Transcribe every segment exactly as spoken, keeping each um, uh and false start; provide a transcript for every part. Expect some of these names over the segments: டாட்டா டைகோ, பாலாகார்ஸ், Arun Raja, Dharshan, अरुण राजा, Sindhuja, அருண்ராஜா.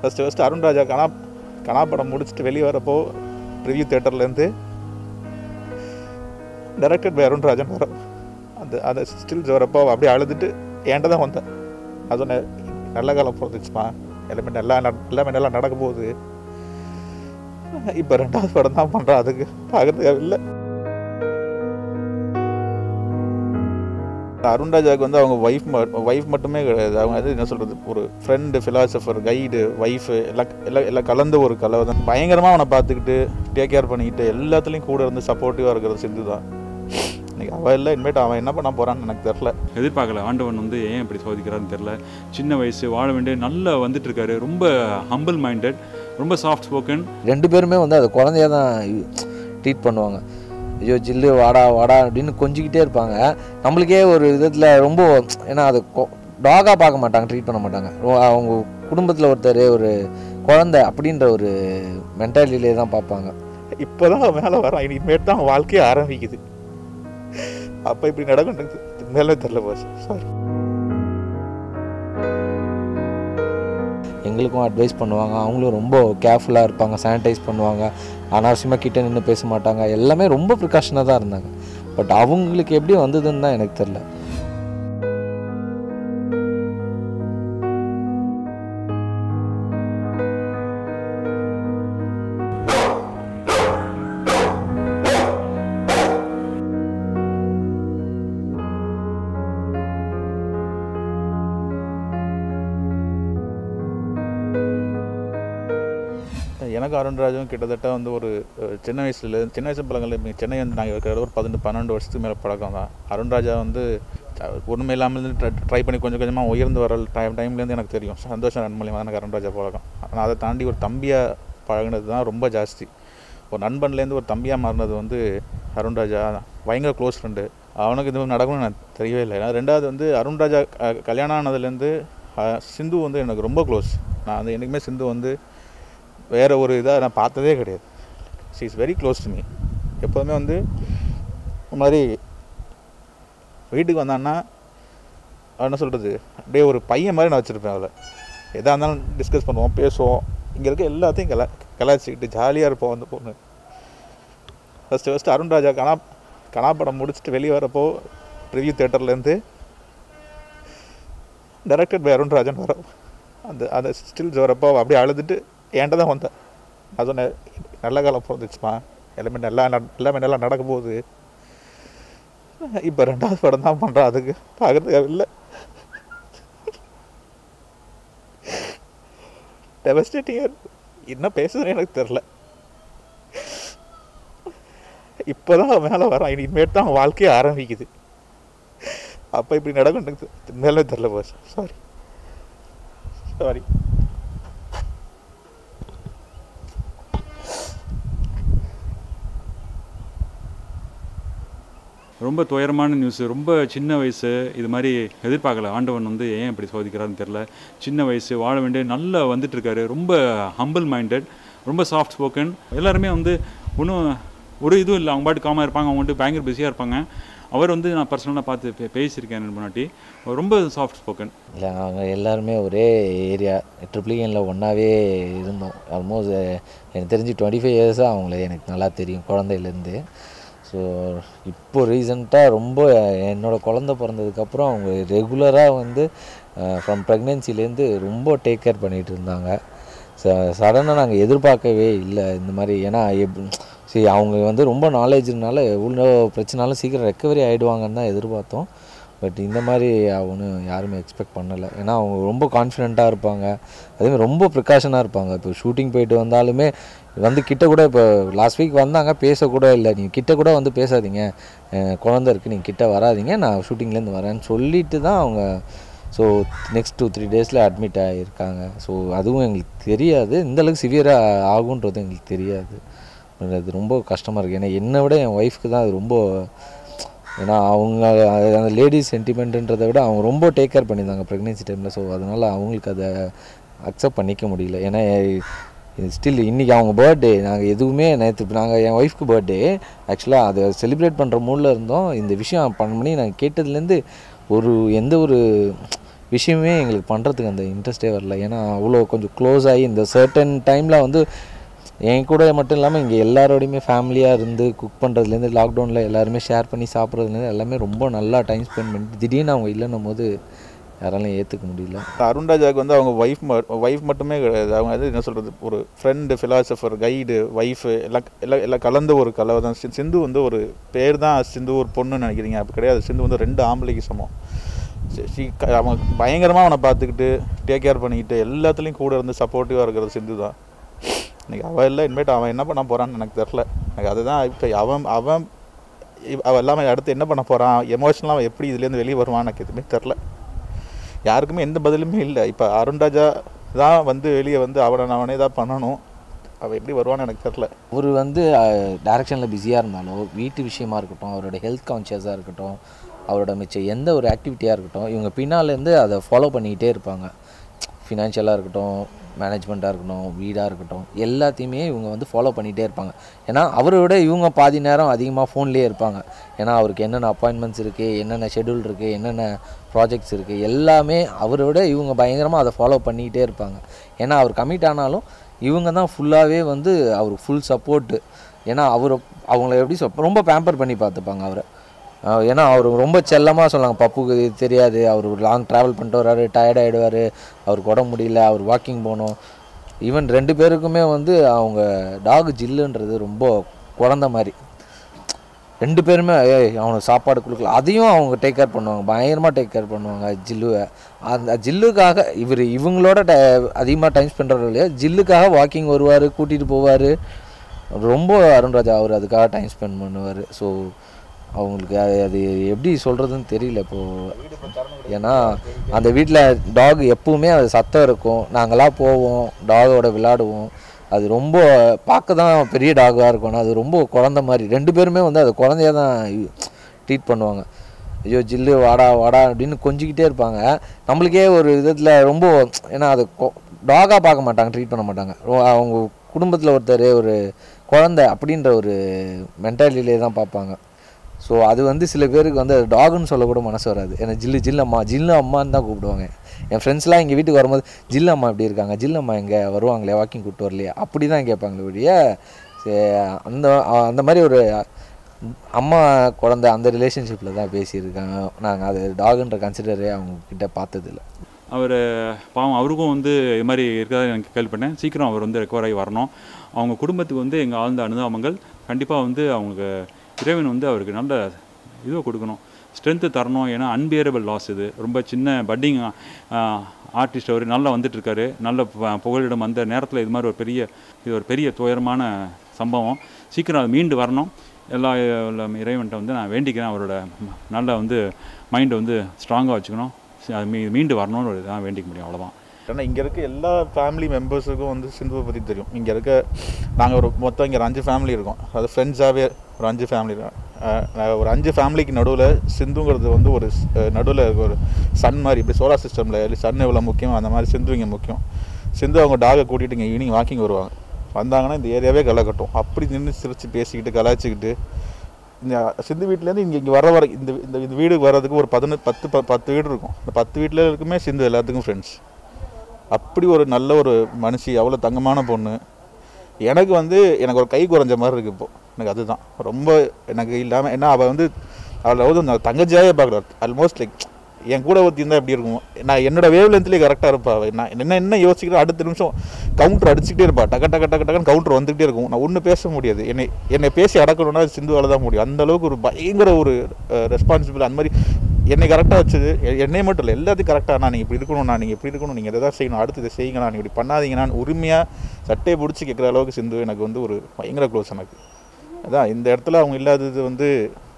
First first अरुण राजा कणा कणा पड़म मुड़चिट्टु वेलिये वरप्पो preview थिएटरல இருந்து डायरेक्टेड बाय अरुण राजन वरप्पो அந்த அந்த ஸ்டில் வரப்போ அப்படியே அழுதுட்டு ஏண்டா தான் வந்தேன் அதுன நல்ல காலம் போறதுச்சுமா எல்லாம் எல்லாம் எல்லாம் எல்லாம் நடக்க போகுது இப்போ ரெண்டாவது படம் தான் பண்ற அதுக்கு பாக்கறது இல்ல अरुण राजा को वो वैफ वैफ मटमें और फ्रेंड फिलासफर गाइड वैफ कल कलव भयंकर पातकटे टेक केयर पड़े एल्तूँ सपोर्टिव सिंधुजा इनमेट पड़ानरल एद्रपाकल आंवन वो ऐन अभी चोदिक्रान चिना वयस वाड़ वे ना वंटर रोम हम्बल मैंडड रोम साफ्ट स्पोकन रेमें वो कुछ ट्रीट पड़ा ஐயோ ஜில்லு வாடா வாடா அப்படின்னு கொஞ்சிக்கிட்டே இருப்பாங்க. நம்மளுக்கே ஒரு விதத்தில் ரொம்ப ஏன்னா அது டாகாக பார்க்க மாட்டாங்க, ட்ரீட் பண்ண மாட்டாங்க. அவங்க குடும்பத்தில் ஒருத்தர் ஒரு குழந்தை அப்படின்ற ஒரு மென்டாலிட்டியிலே தான் பார்ப்பாங்க. இப்போ தான் மேலே வரான், இனிமேட்டு தான் வாழ்க்கையே ஆரம்பிக்குது. அப்போ இப்படி நடக்கும் மேலே தெரியல பாஸ். சாரி, எங்களுக்கும் அட்வைஸ் பண்ணுவாங்க. அவங்களும் ரொம்ப கேர்ஃபுல்லாக இருப்பாங்க, சானிடைஸ் பண்ணுவாங்க, அனாவசியமாக கிட்ட நின்று பேச மாட்டாங்க. எல்லாமே ரொம்ப ப்ரிகாஷனாக தான் இருந்தாங்க. பட் அவங்களுக்கு எப்படி வந்ததுன்னு தான் எனக்கு தெரியல. अरुण राजा कटत वो चिन्न वयस चिन्न वयस पड़े चेन्नई और पद पन्न वर्ष पड़कम अरुण राजा वो उन्मेल ट्राई पड़ी कुछ कुछ उयर् वर टाइम टाइम सन्ोष मूल्यों अरुण राजा पड़कम आना ताँडी और तंबिया पड़कन रोम जास्ति और नणपन और तंबिया मार्न वो अरुण राजा भयंकर क्लोज फ्रेंडु इतना ना रेडा अरुण राजा कल्याण आनदे सिंधु वो रोम क्लोज ना अंतमें सिंधु वो वे और ना पाते क्या she is very close to me एपमें वो मारे वीटुक वाना सुल्हद डे और पयान मारे ना वो एदा डिस्कस पड़ोम पेसोम इंक एल कलाचिकटे जालियाँ फर्स्ट फर्स्ट अरुण राजा कणा कणा पड़म मुड़चिट्टु वेलिये वरप्पो प्रिव्यू थिएटरல இருந்து डायरेक्टेड बाय अरुण राजन वरप्पो अंत स्टिल वरप्पो அப்படியே அழுதுட்டு ஏண்டா தான் வந்தேன் நான் சொன்னேன் நல்ல காலம் போறதுச்சுமா எல்லாம் எல்லாம் எல்லாம் எல்லாம் நடக்க போகுது இப்போ ரெண்டாவது படம் தான் பண்ற அதுக்கு பாக்கறது இல்ல டெவஸ்டேட்டிங் என்ன பேசுறேன்னு எனக்கு தெரியல இப்போ தான் மேலே வரான் இனிமேட்டு தான் வாழ்க்கையே ஆரம்பிக்குது அப்போ இப்படி நடக்கும் எனக்கு மேலே தெரியல பாஸ் சாரி சாரி ரொம்ப துயரமான நியூஸ் ரொம்ப சின்ன வயசு இது மாதிரி எதிர்பார்க்கல ஆண்டவன் வந்து ஏன் அப்படி சோதிக்கிறான்னு தெரியல சின்ன வயசு வாழ வேண்டிய நல்லா வந்துட்டு இருக்காரு ரொம்ப ஹம்பிள் மைண்டட் ரொம்ப சாஃப்ட் ஸ்போக்கன் எல்லாருமே வந்து ஒன்றும் ஒரு இதுவும் இல்லை அவங்க பாட்டு காமாக இருப்பாங்க அவங்க வந்து பயங்கர பிஸியாக இருப்பாங்க அவர் வந்து நான் பர்சனலாக பார்த்து பேசியிருக்கேன் முன்னாடி ரொம்ப சாஃப்ட் ஸ்போக்கன் இல்லை நாங்கள் எல்லாருமே ஒரே ஏரியா ட்ரிபிள் இயனில் ஒன்றாவே இருந்தோம் ஆல்மோஸ்ட் எனக்கு தெரிஞ்சு டுவெண்ட்டி ஃபைவ் இயர்ஸாக அவங்களே எனக்கு நல்லா தெரியும் குழந்தையிலேருந்து ஸோ இப்போ ரீசெண்டாக ரொம்ப என்னோடய குழந்த பிறந்ததுக்கப்புறம் அவங்க ரெகுலராக வந்து ஃப்ரம் ப்ரெக்னென்சிலேருந்து ரொம்ப டேக் கேர் பண்ணிகிட்டு இருந்தாங்க ச சடனாக நாங்கள் எதிர்பார்க்கவே இல்லை இந்த மாதிரி ஏன்னா எப் சரி அவங்க வந்து ரொம்ப நாலேஜ்னால எவ்வளோ பிரச்சனாலும் சீக்கிரம் ரெக்கவரி ஆகிடுவாங்கன்னு தான் எதிர்பார்த்தோம் பட் இந்த மாதிரி ஒன்றும் யாருமே எக்ஸ்பெக்ட் பண்ணலை ஏன்னா அவங்க ரொம்ப கான்ஃபிடென்ட்டாக இருப்பாங்க அதேமாதிரி ரொம்ப ப்ரிகாஷனாக இருப்பாங்க இப்போ ஷூட்டிங் போயிட்டு வந்தாலுமே வந்து கிட்ட கூட இப்போ லாஸ்ட் வீக் வந்தாங்க பேசக்கூட இல்லை நீங்கள் கிட்ட கூட வந்து பேசாதீங்க குழந்தை இருக்குது நீங்கள் கிட்ட வராதிங்க நான் ஷூட்டிங்லேருந்து வரேன்னு சொல்லிட்டு தான் அவங்க ஸோ நெக்ஸ்ட் டூ த்ரீ டேஸில் அட்மிட் ஆகியிருக்காங்க ஸோ அதுவும் எங்களுக்கு தெரியாது இந்தளவுக்கு சிவியராக ஆகுன்றது எங்களுக்கு தெரியாது அது ரொம்ப கஷ்டமாக இருக்குது ஏன்னா என்னை விட என் ஒய்ஃப்க்கு தான் அது ரொம்ப ஏன்னா அவங்க அந்த லேடிஸ் சென்டிமெண்ட்டுன்றதை விட அவங்க ரொம்ப டேக் கேர் பண்ணியிருந்தாங்க ப்ரெக்னென்சி டைமில் ஸோ அதனால் அவங்களுக்கு அதை அக்செப்ட் பண்ணிக்க முடியல ஏன்னா ஸ்டில் இன்றைக்கி அவங்க பர்த்டே நாங்கள் எதுவுமே நேற்று நாங்கள் என் ஒய்ஃப்க்கு பர்த்டே ஆக்சுவலாக அதை செலிப்ரேட் பண்ணுற மூடில் இருந்தோம் இந்த விஷயம் பண்ண பண்ணி நாங்கள் கேட்டதுலேருந்து ஒரு எந்த ஒரு விஷயமே எங்களுக்கு பண்ணுறதுக்கு அந்த இன்ட்ரெஸ்டே வரல. ஏன்னா அவ்வளோ கொஞ்சம் க்ளோஸ் ஆகி இந்த சர்டன் டைமில் வந்து என் கூட மட்டும் இல்லாமல் இங்கே எல்லாரோடையுமே ஃபேமிலியாக இருந்து குக் பண்ணுறதுலேருந்து லாக்டவுனில் எல்லாருமே ஷேர் பண்ணி சாப்பிட்றதுலேருந்து எல்லாமே ரொம்ப நல்லா டைம் ஸ்பெண்ட் பண்ணிட்டு திடீர்னு அவங்க இல்லைன்னும் போது யாராலையும் ஏற்றுக்க முடியல. அருண்ராஜாவுக்கு வந்து அவங்க ஒய்ஃப் ஒய்ஃப் மட்டுமே கிடையாது, அவங்க வந்து என்ன சொல்கிறது ஒரு ஃப்ரெண்டு, ஃபிலாசபர், கைடு, ஒய்ஃபு எல்லாம் எல்லாம் எல்லாம் கலந்த ஒரு கலவை தான். சிந்து வந்து ஒரு பேர் தான் சிந்து, ஒரு பொண்ணுன்னு நினைக்கிறீங்க, அப்போ கிடையாது. சிந்து வந்து ரெண்டு ஆம்பளைக்கு சமம். அவங்க பயங்கரமாக அவனை பார்த்துக்கிட்டு டேக் கேர் பண்ணிக்கிட்டு எல்லாத்துலேயும் கூட இருந்து சப்போர்ட்டிவாக இருக்கிறது சிந்து தான். இன்றைக்கி அவன் இல்லை, இனிமேட்டு அவன் என்ன பண்ண போகிறான்னு எனக்கு தெரில. எனக்கு அதுதான் இப்போ அவன் அவன் அவன் எல்லாமே அடுத்து என்ன பண்ண போகிறான், எமோஷனலாக அவன் எப்படி இதுலேருந்து வெளியே வருவான்னு எனக்கு எதுவுமே தெரில. யாருக்குமே எந்த பதிலுமே இல்லை. இப்போ அருண்ராஜா தான் வந்து வெளியே வந்து அவனை அவனே தான் பண்ணணும், அவள் எப்படி வருவான்னு எனக்கு தெரில. அவர் வந்து டைரக்ஷனில் பிஸியாக இருந்தாலும் வீட்டு விஷயமா இருக்கட்டும், அவரோட ஹெல்த் கான்ஷியஸாக இருக்கட்டும், அவரோட மிச்சம் எந்த ஒரு ஆக்டிவிட்டியாக இருக்கட்டும், இவங்க பின்னாலேருந்து அதை ஃபாலோ பண்ணிக்கிட்டே இருப்பாங்க. ஃபினான்ஷியலாக இருக்கட்டும், மேனேஜ்மெண்ட்டாக இருக்கட்டும், வீடாக இருக்கட்டும், எல்லாத்தையுமே இவங்க வந்து ஃபாலோ பண்ணிகிட்டே இருப்பாங்க. ஏன்னா அவரோட இவங்க பாதி நேரம் அதிகமாக ஃபோன்லேயே இருப்பாங்க. ஏன்னா அவருக்கு என்னென்ன அப்பாயின்மெண்ட்ஸ் இருக்குது, என்னென்ன ஷெடியூல் இருக்குது, என்னென்ன ப்ராஜெக்ட்ஸ் இருக்குது, எல்லாமே அவரோட இவங்க பயங்கரமாக அதை ஃபாலோ பண்ணிக்கிட்டே இருப்பாங்க. ஏன்னா அவர் கமிட் ஆனாலும் இவங்க தான் ஃபுல்லாகவே வந்து அவருக்கு ஃபுல் சப்போர்ட்டு. ஏன்னா அவர் அவங்கள எப்படி ரொம்ப பேம்பர் பண்ணி பார்த்துப்பாங்க அவரை. ஏன்னா அவர் ரொம்ப செல்லமாக சொன்னாங்க, பப்புக்கு இது தெரியாது, அவர் லாங் ட்ராவல் பண்ணிட்டு வர்றாரு, டயர்டாகிடுவார், அவருக்கு உடம்பு முடியல, அவர் வாக்கிங் போகணும். ஈவன் ரெண்டு பேருக்குமே வந்து அவங்க டாக் ஜில்லுன்றது ரொம்ப குழந்த மாதிரி, ரெண்டு பேருமே அவனுக்கு சாப்பாடு கொடுக்கல, அதையும் அவங்க டேக் கேர் பண்ணுவாங்க, பயங்கரமாக டேக் கேர் பண்ணுவாங்க ஜில்லுவை. அந்த ஜில்லுக்காக இவர் இவங்களோட ட அதிகமாக டைம் ஸ்பெண்ட் பண்ணுறது இல்லையா, ஜில்லுக்காக வாக்கிங் வருவார், கூட்டிகிட்டு போவார். ரொம்ப அருண்ராஜா அவர் அதுக்காக டைம் ஸ்பெண்ட் பண்ணுவார். ஸோ அவங்களுக்கு அது அது எப்படி சொல்கிறதுன்னு தெரியல இப்போது. ஏன்னா அந்த வீட்டில் டாக் எப்போவுமே அது சத்தம் இருக்கும், நாங்களாம் போவோம் டாகோட விளையாடுவோம், அது ரொம்ப பார்க்க தான் பெரிய டாகாக இருக்கும்னா அது ரொம்ப குழந்த மாதிரி, ரெண்டு பேருமே வந்து அது குழந்தையாக தான் ட்ரீட் பண்ணுவாங்க. ஐயோ ஜில்லு வாடா வாடா அப்படின்னு கொஞ்சிக்கிட்டே இருப்பாங்க. நம்மளுக்கே ஒரு விதத்தில் ரொம்ப, ஏன்னா அது டாகாக பார்க்க மாட்டாங்க, ட்ரீட் பண்ண மாட்டாங்க, அவங்க குடும்பத்தில் ஒருத்தர் ஒரு குழந்த அப்படின்ற ஒரு மென்டாலிட்டியிலே தான் பார்ப்பாங்க. ஸோ அது வந்து சில பேருக்கு வந்து அது டாகுன்னு சொல்லக்கூட மனசு வராது. ஏன்னா ஜில்லு ஜில்லு அம்மா ஜில்லு அம்மான்னு தான் கூப்பிடுவாங்க. என் ஃப்ரெண்ட்ஸ்லாம் எங்கள் வீட்டுக்கு வரும்போது ஜில்லு அம்மா இப்படி இருக்காங்க, ஜில்லு அம்மா எங்கே வருவாங்களே வாக்கிங் கூப்பிட்டு வரலையே அப்படி தான் கேட்பாங்களே ஒழிய அந்த அந்த மாதிரி ஒரு அம்மா குழந்தை அந்த ரிலேஷன்ஷிப்பில் தான் பேசியிருக்காங்க. நாங்கள் அது டாகுன்ற கன்சிடரே அவங்கக்கிட்ட பார்த்ததில்லை. அவர் பாவம் அவருக்கும் வந்து இது மாதிரி இருக்கிறதா எனக்கு கேள்விப்பட்டேன். சீக்கிரம் அவர் வந்து ரெக்கவர் ஆகி வரணும். அவங்க குடும்பத்துக்கு வந்து எங்கள் ஆழ்ந்த அனுதாபங்கள். கண்டிப்பாக வந்து அவங்களுக்கு இறைவன் வந்து அவருக்கு நல்ல இதுவை கொடுக்கணும், ஸ்ட்ரென்த்து தரணும். ஏன்னா அன்பியரபிள் லாஸ் இது. ரொம்ப சின்ன பட்டிங் ஆர்டிஸ்ட், அவர் நல்லா வந்துட்டுருக்காரு, நல்ல புகழிடம் வந்த நேரத்தில் இது மாதிரி ஒரு பெரிய இது ஒரு பெரிய துயரமான சம்பவம். சீக்கிரம் அது மீண்டு வரணும். எல்லா இறைவன்கிட்ட வந்து நான் வேண்டிக்கிறேன் அவரோட நல்லா வந்து மைண்டை வந்து ஸ்ட்ராங்காக வச்சுக்கணும், அது மீ மீண்டு வரணும்னு ஒரு இதான் வேண்டிக்க முடியும், அவ்வளோதான். ஏன்னா இங்கே இருக்க எல்லா ஃபேமிலி மெம்பர்ஸுக்கும் வந்து சிந்துவை பற்றி தெரியும். இங்கே இருக்க நாங்கள் ஒரு மொத்தம் இங்கே ஒரு அஞ்சு ஃபேமிலி இருக்கோம், அது ஃப்ரெண்ட்ஸாகவே ஒரு அஞ்சு ஃபேமிலி தான். ஒரு அஞ்சு ஃபேமிலிக்கு நடுவில் சிந்துங்கிறது வந்து ஒரு நடுவில் ஒரு சன் மாதிரி, இப்படி சோலார் சிஸ்டமில் இல்லை சன் எவ்வளோ முக்கியம் அந்த மாதிரி சிந்து இங்கே முக்கியம். சிந்து அவங்க டாகை கூட்டிகிட்டு இங்கே ஈவினிங் வாக்கிங் வருவாங்க, வந்தாங்கன்னா இந்த ஏரியாவே கலக்கட்டும் அப்படி நின்று சிரித்து பேசிக்கிட்டு கலாய்ச்சிக்கிட்டு. இந்த சிந்து வீட்டிலேருந்து இங்கே இங்கே வர வர இந்த இந்த வீடுக்கு வர்றதுக்கு ஒரு பதினெட்டு பத்து பத்து வீடு இருக்கும். இந்த பத்து வீட்டில் இருக்குமே சிந்து எல்லாத்துக்கும் ஃப்ரெண்ட்ஸ். அப்படி ஒரு நல்ல ஒரு மனுஷி, அவ்வளோ தங்கமான பொண்ணு. எனக்கு வந்து எனக்கு ஒரு கை குறைஞ்ச மாதிரி இருக்குது இப்போது. எனக்கு அதுதான் ரொம்ப எனக்கு இல்லாமல். ஏன்னா அவள் வந்து அவளை வந்து தங்கச்சியாகவே பார்க்குறாரு. ஆல்மோஸ்ட் லைக் என் கூட ஒருத்திருந்தால் எப்படி இருக்கும், நான் என்னோட வேவ் லென்த்லேயே கரெக்டாக இருப்பா. நான் என்ன என்ன யோசிக்கிறேன் அடுத்த நிமிஷம் கவுண்டர் அடிச்சுக்கிட்டே இருப்பா, டக்க டக்க டக்கு டக்குன்னு கவுண்டர் வந்துகிட்டே இருக்கும். நான் ஒன்று பேச முடியாது, என்னை என்னை பேசி அடக்கணும்னா சிந்துவால் தான் முடியும். அந்தளவுக்கு ஒரு பயங்கர ஒரு ரெஸ்பான்சிபிள். அந்த மாதிரி என்னை கரெக்டாக வச்சுது, என்னை மட்டும் இல்லை எல்லாத்தையும் கரெக்டாக. நான் நீங்கள் இப்படி இருக்கணும், நான் நீங்கள் இப்படி இருக்கணும், நீங்கள் இதை தான் செய்யணும், அடுத்து இதை செய்யுங்கண்ணா, நீங்கள் இப்படி பண்ணாதீங்கண்ணான்னு உரிமையாக சட்டையை பிடிச்சி கேட்குற அளவுக்கு சிந்து எனக்கு வந்து ஒரு பயங்கர க்ளோஸ் எனக்கு. அதான் இந்த இடத்துல அவங்க இல்லாதது வந்து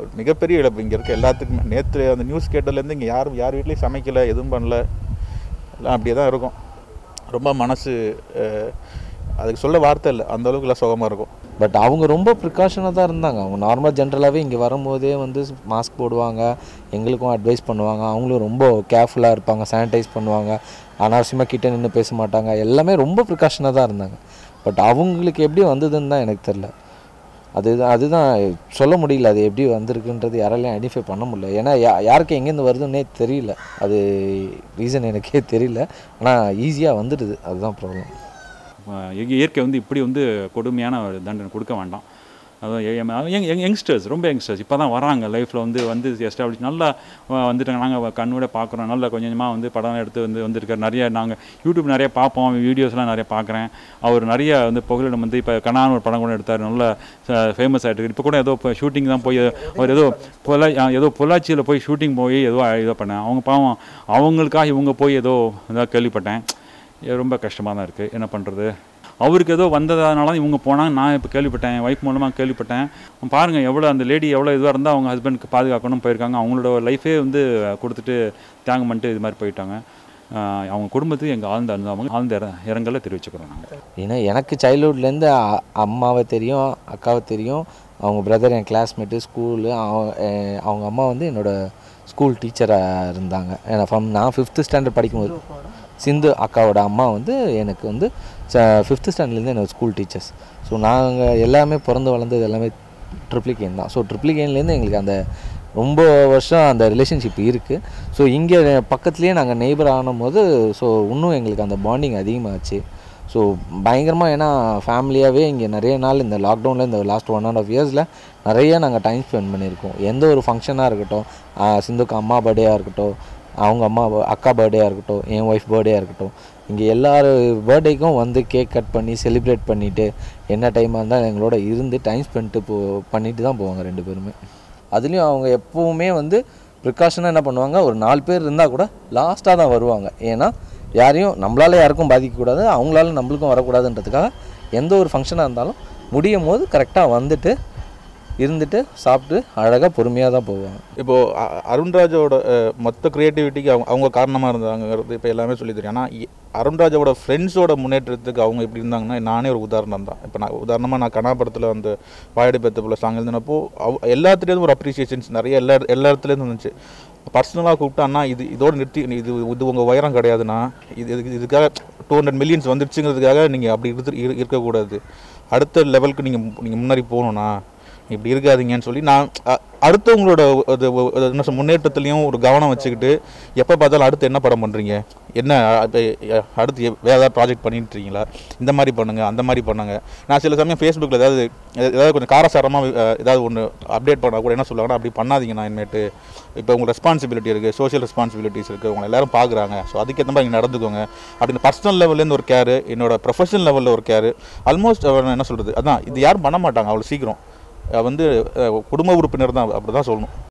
ஒரு மிகப்பெரிய இழப்பு இங்கே இருக்க எல்லாத்துக்குமே. நேற்று அந்த நியூஸ் கேட்டதுலேருந்து இங்கே யாரும் யார் வீட்லேயும் சமைக்கலை, எதுவும் பண்ணல, எல்லாம் அப்படியே தான் இருக்கும். ரொம்ப மனசு அதுக்கு சொல்ல வார்த்தை இல்லை, அந்தளவுக்குலாம் சுகமாக இருக்கும். பட் அவங்க ரொம்ப ப்ரிகாஷனாக தான் இருந்தாங்க. அவங்க நார்மலாக ஜென்ரலாகவே இங்கே வரும்போதே வந்து மாஸ்க் போடுவாங்க, எங்களுக்கும் அட்வைஸ் பண்ணுவாங்க. அவங்களும் ரொம்ப கேர்ஃபுல்லாக இருப்பாங்க, சானிடைஸ் பண்ணுவாங்க, அனாவசியமாக கிட்டே நின்று பேச மாட்டாங்க, எல்லாமே ரொம்ப ப்ரிகாஷனாக தான் இருந்தாங்க. பட் அவங்களுக்கு எப்படி வந்ததுன்னு தான் எனக்கு தெரில. अल्ल अभी वंर यार ऐडेंटिफाई पड़ मुझे ऐसा या यारे तेल अभी रीसन आना ईसिया वंटद अदा प्राब्लम इयके वो इप्ली वो दंडन को यंगस्टर्स रोम यंगस्टर्स इतना वर्रा लाइफ वो एस्टाब्लिश ना वह कणोड़ पाक ना कुछ वो पड़े ना यूट्यूब ना पापा वीडियोसा ना पाक नया वो कणान और पड़को ना फेमस आदो शूटिंग पोलाचल शूटिंग पड़े पाँव इवें केपटें रोम कष्टा इन पड़े அவர்க்கேதோ வந்ததனால தான் இவங்க போனாங்க நான் இப்ப கேள்விப்பட்டேன் வைஃப் மூலமா கேள்விப்பட்டேன் பாருங்க எவ்வளவு அந்த லேடி எவ்வளவு இதுவா இருந்தா அவங்க ஹஸ்பண்டுக்கு பாதுகாக்கணும் போயிருக்காங்க அவங்களோட லைஃபே வந்து கொடுத்துட்டு தியாகம் பண்ணிட்டு இது மாதிரி போயிட்டாங்க அவங்க குடும்பத்துக்கு எங்க ஆழ்ந்த அனுதாபம் ஆழ்ந்த இரங்கலை தெரிவிச்சுக்கிறோம் நாங்க ஏன்னா எனக்கு சைல்ட்ஹுட்ல இருந்து அம்மாவை தெரியும் அக்காவை தெரியும் அவங்க பிரதர் என் கிளாஸ்மேட் ஸ்கூல் அவங்க அம்மா வந்து என்னோட ஸ்கூல் டீச்சரா இருந்தாங்க நான் ஃபிஃப்த் ஸ்டாண்டர்ட் படிக்கும்போது சிந்து அக்காவோட அம்மா வந்து எனக்கு வந்து ஃபிஃப்த் ஸ்டாண்டர்ட்ல இருந்து ஸ்கூல் டீச்சர்ஸ் ஸோ நாங்கள் எல்லாமே பிறந்து வளர்ந்தது எல்லாமே ட்ரிப்ளிகேன் தான் ஸோ ட்ரிப்ளிகேன்லேருந்து எங்களுக்கு அந்த ரொம்ப வருஷம் அந்த ரிலேஷன்ஷிப் இருக்குது ஸோ இங்கே பக்கத்துலேயே நாங்கள் நெய்பர் ஆனும்போது ஸோ இன்னும் எங்களுக்கு அந்த பாண்டிங் அதிகமாகச்சு ஸோ பயங்கரமாக ஏன்னா ஃபேமிலியாகவே இங்கே நிறைய நாள் இந்த லாக்டவுனில் இந்த லாஸ்ட் ஒன் அண்ட் ஆஃப் இயர்ஸில் நிறைய நாங்கள் டைம் ஸ்பெண்ட் பண்ணியிருக்கோம் எந்த ஒரு ஃபங்க்ஷனாக இருக்கட்டும் சிந்துக்கு அம்மா பர்த்டேயாக இருக்கட்டும் அவங்க அம்மா அக்கா பர்த்டேயாக என் ஒய்ஃப் பர்த்டேயாக இருக்கட்டும் இங்கே எல்லார் பர்த்டேக்கும் வந்து கேக் கட் பண்ணி செலிப்ரேட் பண்ணிவிட்டு என்ன டைமாக இருந்தாலும் எங்களோட இருந்து டைம் ஸ்பெண்ட்டு போ பண்ணிட்டு தான் போவாங்க ரெண்டு பேருமே அதுலேயும் அவங்க எப்போவுமே வந்து ப்ரிகாஷனாக என்ன பண்ணுவாங்க ஒரு நாலு பேர் இருந்தால் கூட லாஸ்ட்டாக தான் வருவாங்க ஏன்னா யாரையும் நம்மளால் யாருக்கும் பாதிக்கக்கூடாது அவங்களால நம்மளுக்கும் வரக்கூடாதுன்றதுக்காக எந்த ஒரு ஃபங்க்ஷனாக இருந்தாலும் முடியும் போது கரெக்டாக வந்துட்டு இருந்துட்டு சாப்பிட்டு அழகா பொறுமையா தான் போவாங்க இப்போ அருண்ராஜோட மொத்த கிரியேட்டிவிட்டிக்கு அவங்க காரணமா இருந்தாங்கங்கிறது இப்போ எல்லாமே சொல்லி தெரியும் ஆனா அருண்ராஜோட ஃப்ரெண்ட்ஸோட முன்னேற்றத்துக்கு அவங்க எப்படி இருந்தாங்கன்னா நானே ஒரு உதாரணம் தான் இப்போ நான் உதாரணமா நான் கனாபுரத்துல வந்து வாயடி பெத்தப்புல சாங் எழுதினப்போ எல்லாத்துலயும் ஒரு அப்ரிசியேஷன்ஸ் நிறைய எல்லா எல்லா இடத்துலயும் வந்துச்சு பர்சனலாக கூப்பிட்டா அண்ணா இது இதோட நிறுத்தி இது இது உங்கள் உயரம் கிடையாதுண்ணா இது இதுக்காக டூ ஹண்ட்ரட் மில்லியன்ஸ் வந்துடுச்சுங்கிறதுக்காக நீங்கள் அப்படி இருக்கக்கூடாது அடுத்த லெவலுக்கு நீங்கள் நீங்கள் முன்னாடி போகணும்னா இப்படி இருக்காதீங்கன்னு சொல்லி நான் அடுத்தவங்களோட என்ன சொல் முன்னேற்றத்துலேயும் ஒரு கவனம் வச்சுக்கிட்டு எப்போ பார்த்தாலும் அடுத்து என்ன படம் பண்ணுறீங்க என்ன அடுத்து வேறு ஏதாவது ப்ராஜெக்ட் பண்ணிட்டுருக்கீங்களா இந்த மாதிரி பண்ணுங்கள் அந்த மாதிரி பண்ணுங்கள் நான் சில சமயம் ஃபேஸ்புக்கில் ஏதாவது ஏதாவது கொஞ்சம் காரசாரமாக ஏதாவது ஒன்று அப்டேட் பண்ணால் கூட என்ன சொல்லுவாங்கன்னா அப்படி பண்ணாதீங்கண்ணா இனிமேட்டு இப்போ உங்களுக்கு ரெஸ்பான்சிபிலிட்டி இருக்குது சோஷியல் ரெஸ்பான்சிபிலிட்டிஸ் இருக்குது உங்களை எல்லோரும் பார்க்குறாங்க ஸோ அதுக்கேற்ற மாதிரி நீங்கள் நடந்துக்கோங்க அப்படின்னு பர்சனல் லெவல்லேருந்து ஒரு கேர் என்னோடய ப்ரொஃபஷனல் லெவலில் ஒரு கேர் ஆல்மோஸ்ட் என்ன சொல்கிறது அதான் இது யாரும் பண்ண மாட்டாங்க அவ்வளோ சீக்கிரம் वो कुब उप अब